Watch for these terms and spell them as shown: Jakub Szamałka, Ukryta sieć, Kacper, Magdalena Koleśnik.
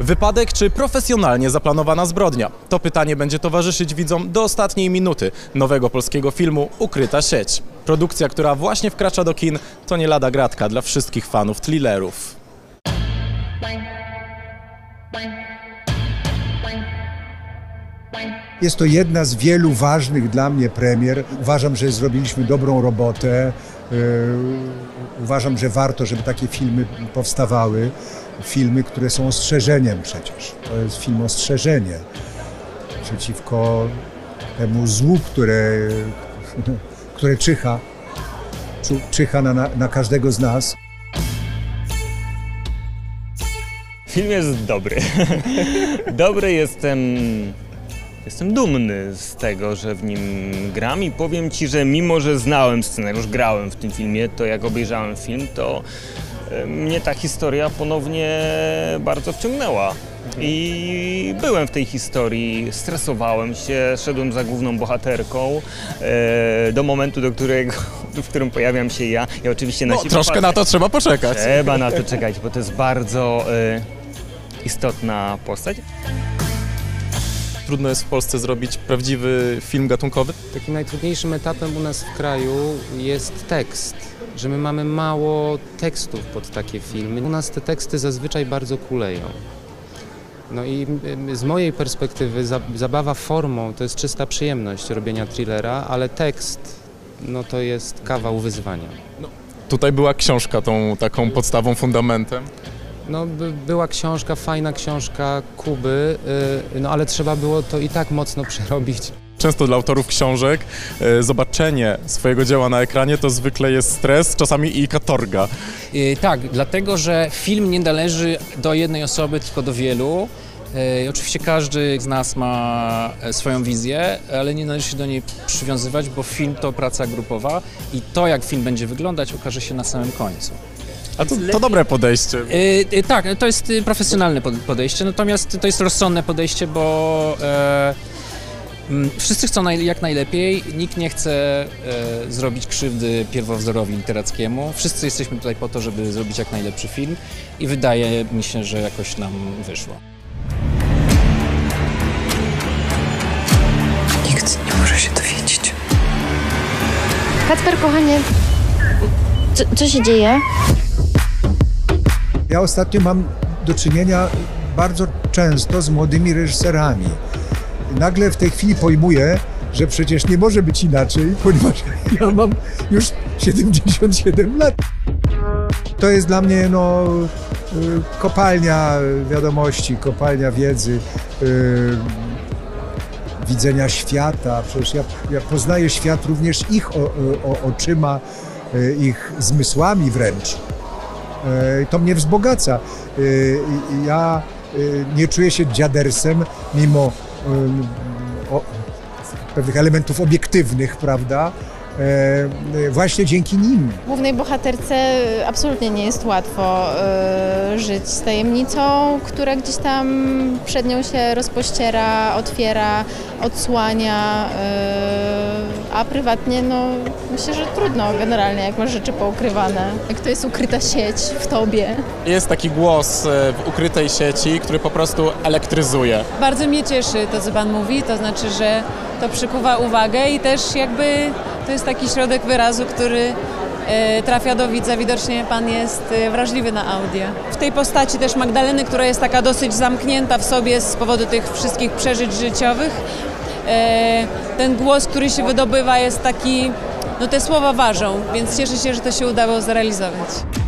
Wypadek czy profesjonalnie zaplanowana zbrodnia? To pytanie będzie towarzyszyć widzom do ostatniej minuty nowego polskiego filmu Ukryta sieć. Produkcja, która właśnie wkracza do kin, to nie lada gratka dla wszystkich fanów thrillerów. Jest to jedna z wielu ważnych dla mnie premier. Uważam, że zrobiliśmy dobrą robotę. Uważam, że warto, żeby takie filmy powstawały. Filmy, które są ostrzeżeniem przecież. To jest film ostrzeżenie przeciwko temu złu, które czyha na każdego z nas. Film jest dobry. Dobry jestem. Jestem dumny z tego, że w nim gram i powiem ci, że mimo, że znałem scenariusz, grałem w tym filmie, to jak obejrzałem film, to mnie ta historia ponownie bardzo wciągnęła. I byłem w tej historii, stresowałem się, szedłem za główną bohaterką do momentu, w którym pojawiam się ja. Ja oczywiście na siebie troszkę na to trzeba poczekać. Trzeba na to czekać, bo to jest bardzo istotna postać. Trudno jest w Polsce zrobić prawdziwy film gatunkowy? Takim najtrudniejszym etapem u nas w kraju jest tekst, że my mamy mało tekstów pod takie filmy. U nas te teksty zazwyczaj bardzo kuleją. No i z mojej perspektywy zabawa formą to jest czysta przyjemność robienia thrillera, ale tekst no to jest kawał wyzwania. No, tutaj była książka tą taką podstawą, fundamentem. No, była książka, fajna książka Kuby, no ale trzeba było to i tak mocno przerobić. Często dla autorów książek zobaczenie swojego dzieła na ekranie to zwykle jest stres, czasami i katorga. Tak, dlatego że film nie należy do jednej osoby, tylko do wielu. Oczywiście każdy z nas ma swoją wizję, ale nie należy się do niej przywiązywać, bo film to praca grupowa i to, jak film będzie wyglądać, okaże się na samym końcu. A to dobre podejście. Tak, to jest profesjonalne podejście, natomiast to jest rozsądne podejście, bo wszyscy chcą jak najlepiej, nikt nie chce zrobić krzywdy pierwowzorowi literackiemu. Wszyscy jesteśmy tutaj po to, żeby zrobić jak najlepszy film i wydaje mi się, że jakoś nam wyszło. Nikt nie może się dowiedzieć. Kacper, kochanie, co się dzieje? Ja ostatnio mam do czynienia bardzo często z młodymi reżyserami. Nagle w tej chwili pojmuję, że przecież nie może być inaczej, ponieważ ja mam już 77 lat. To jest dla mnie no, kopalnia wiadomości, kopalnia wiedzy, widzenia świata. Przecież ja poznaję świat również ich oczyma, ich zmysłami wręcz. To mnie wzbogaca. Ja nie czuję się dziadersem, mimo pewnych elementów obiektywnych, prawda? Właśnie dzięki nim. Głównej bohaterce absolutnie nie jest łatwo żyć z tajemnicą, która gdzieś tam przed nią się rozpościera, otwiera, odsłania, a prywatnie no myślę, że trudno generalnie, jak masz rzeczy poukrywane. Jak to jest ukryta sieć w tobie. Jest taki głos w ukrytej sieci, który po prostu elektryzuje. Bardzo mnie cieszy to, co pan mówi, to znaczy, że to przykuwa uwagę i też jakby to jest taki środek wyrazu, który trafia do widza. Widocznie pan jest wrażliwy na audio. W tej postaci też Magdaleny, która jest taka dosyć zamknięta w sobie z powodu tych wszystkich przeżyć życiowych, ten głos, który się wydobywa, jest taki, no te słowa ważą, więc cieszę się, że to się udało zrealizować.